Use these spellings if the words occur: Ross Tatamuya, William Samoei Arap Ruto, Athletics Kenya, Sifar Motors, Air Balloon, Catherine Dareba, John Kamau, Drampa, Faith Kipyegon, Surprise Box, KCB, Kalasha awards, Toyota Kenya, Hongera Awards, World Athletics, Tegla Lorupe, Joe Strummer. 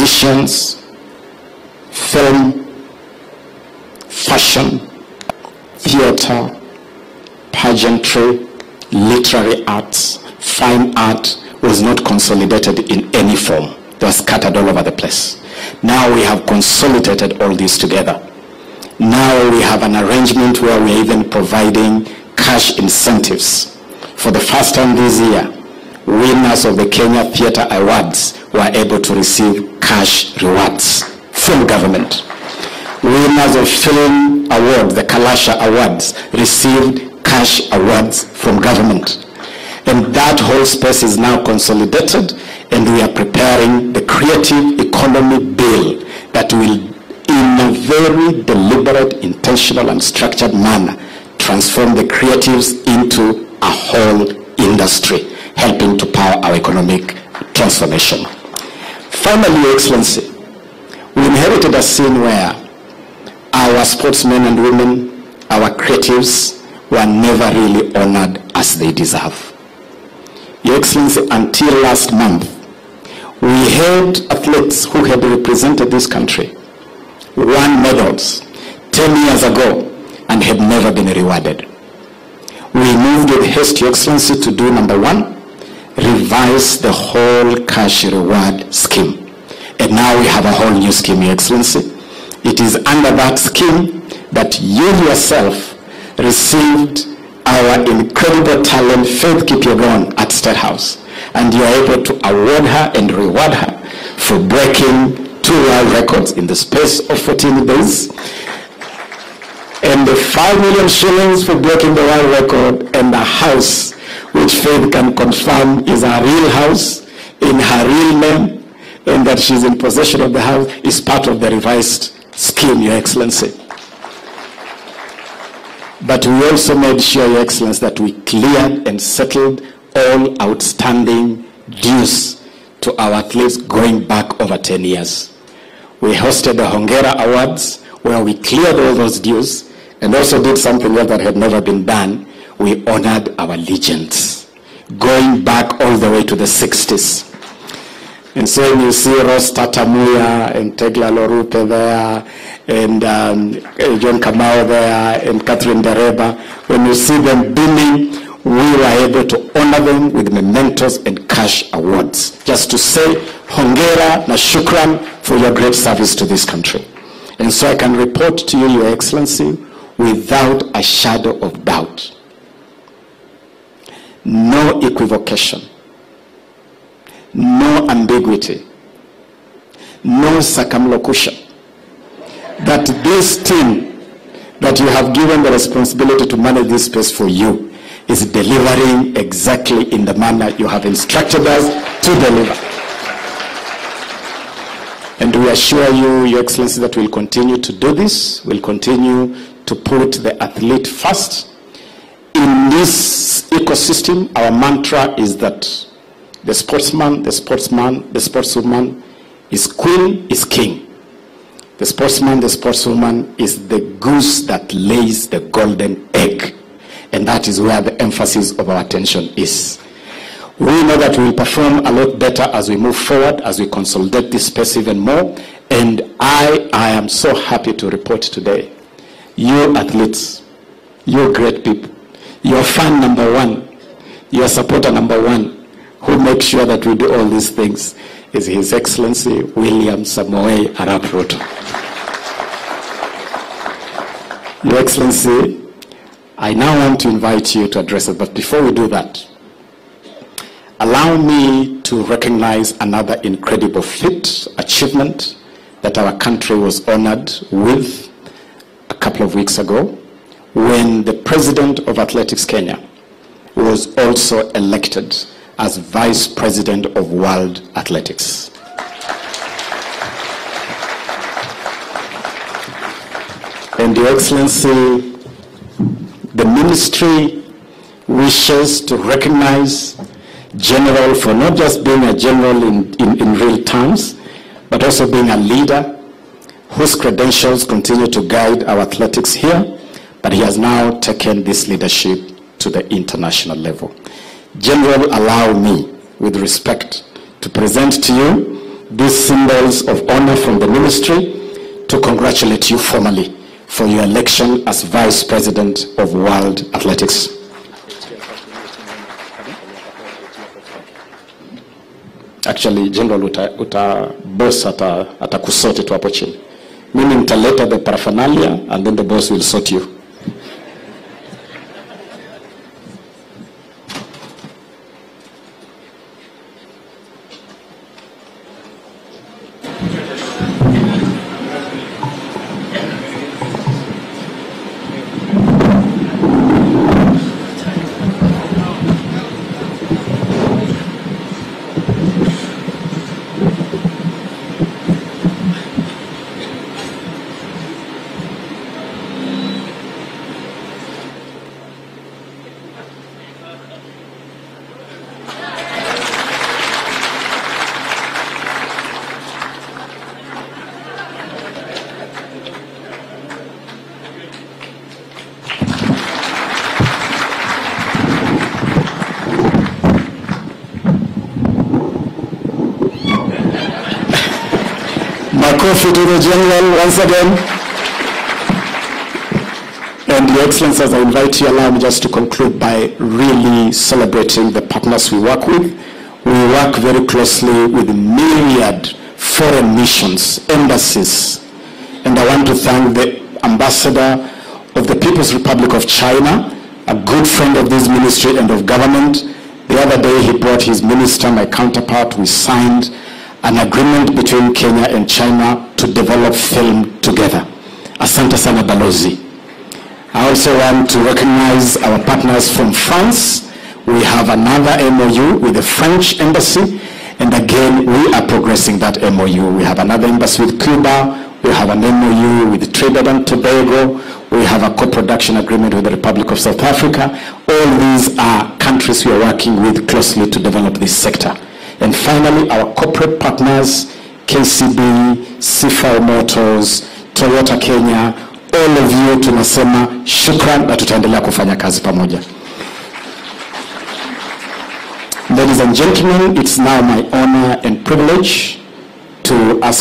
musicians, film, fashion, theater, pageantry, literary arts, fine art was not consolidated in any form. They were scattered all over the place. Now we have consolidated all these together. Now we have an arrangement where we are even providing cash incentives. For the first time this year, winners of the Kenya Theatre Awards were able to receive cash rewards from government. Winners of Film Awards, the Kalasha Awards, received cash awards from government. And that whole space is now consolidated, and we are preparing the creative economy bill that will, in a very deliberate, intentional, and structured manner, transform the creatives into a whole industry, helping to power our economic transformation. Finally, Your Excellency, we inherited a scene where our sportsmen and women, our creatives, were never really honored as they deserve. Your Excellency, until last month, we had athletes who had represented this country, won medals 10 years ago, and had never been rewarded. We moved with haste, Your Excellency, to do number one, revise the whole cash reward scheme. And now we have a whole new scheme, Your Excellency. It is under that scheme that you yourself received our incredible talent, Faith Kipyegon, at State House. And you are able to award her and reward her for breaking 2 world records in the space of 14 days, and the 5 million shillings for breaking the world record, and the house, which Faith can confirm is her real house, in her real name, and that she's in possession of the house, is part of the revised scheme, Your Excellency. But we also made sure, Your Excellency, that we cleared and settled all outstanding dues to our athletes going back over 10 years. We hosted the Hongera Awards, where we cleared all those dues, and also did something else that had never been done. We honored our legends, going back all the way to the 60s. And so you see Ross Tatamuya and Tegla Lorupe there, and John Kamau there, and Catherine Dareba. When you see them beaming, we were able to honor them with mementos and cash awards, just to say hongera na shukran for your great service to this country. And so I can report to you, Your Excellency, without a shadow of doubt, no equivocation, no ambiguity, no circumlocution, that this team that you have given the responsibility to manage this space for you is delivering exactly in the manner you have instructed us to deliver. And we assure you, Your Excellency, that we'll continue to do this. We'll continue to put the athlete first. In this ecosystem, our mantra is that the sportsman, the sportsman, the sportswoman is queen, is king. The sportsman, the sportswoman is the goose that lays the golden egg. And that is where the emphasis of our attention is. We know that we will perform a lot better as we move forward, as we consolidate this space even more. And I am so happy to report today, you athletes, you great people, your fan number one, your supporter number one, who makes sure that we do all these things, is His Excellency William Samoei Arap Ruto. Your Excellency, I now want to invite you to address us, but before we do that, allow me to recognize another incredible feat, achievement, that our country was honored with a couple of weeks ago, when the president of Athletics Kenya was also elected as vice president of World Athletics. And Your Excellency, the ministry wishes to recognize General for not just being a general in real terms, but also being a leader whose credentials continue to guide our athletics here, but he has now taken this leadership to the international level. General, allow me, with respect, to present to you these symbols of honor from the ministry to congratulate you formally for your election as Vice President of World Athletics. Actually, General boss atakusoti tu hapo chini. Mimi nitaleta the paraphernalia and then the boss will sort you. To the General once again, and Your Excellency, as I invite you, allow me just to conclude by really celebrating the partners we work with. We work very closely with myriad foreign missions, embassies, and I want to thank the Ambassador of the People's Republic of China, a good friend of this ministry and of government. The other day he brought his minister, my counterpart. We signed an agreement between Kenya and China to develop film together. Asante sana balozi. I also want to recognize our partners from France. We have another MOU with the French embassy, and again we are progressing that MOU. We have another embassy with Cuba, we have an MOU with Trinidad and Tobago, we have a co-production agreement with the Republic of South Africa. All these are countries we are working with closely to develop this sector. And finally, our corporate partners, KCB, Sifar Motors, Toyota Kenya, all of you tunasema shukran na tutaendelea kufanya kazi pamoja. Ladies and gentlemen, it's now my honor and privilege to ask